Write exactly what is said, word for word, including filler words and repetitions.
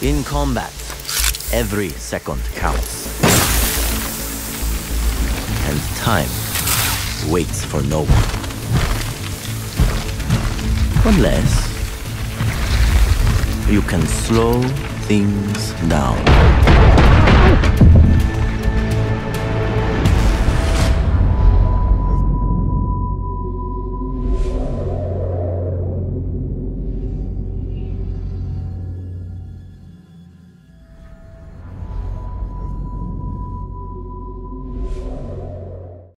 In combat, every second counts. And time waits for no one. Unless you can slow things down.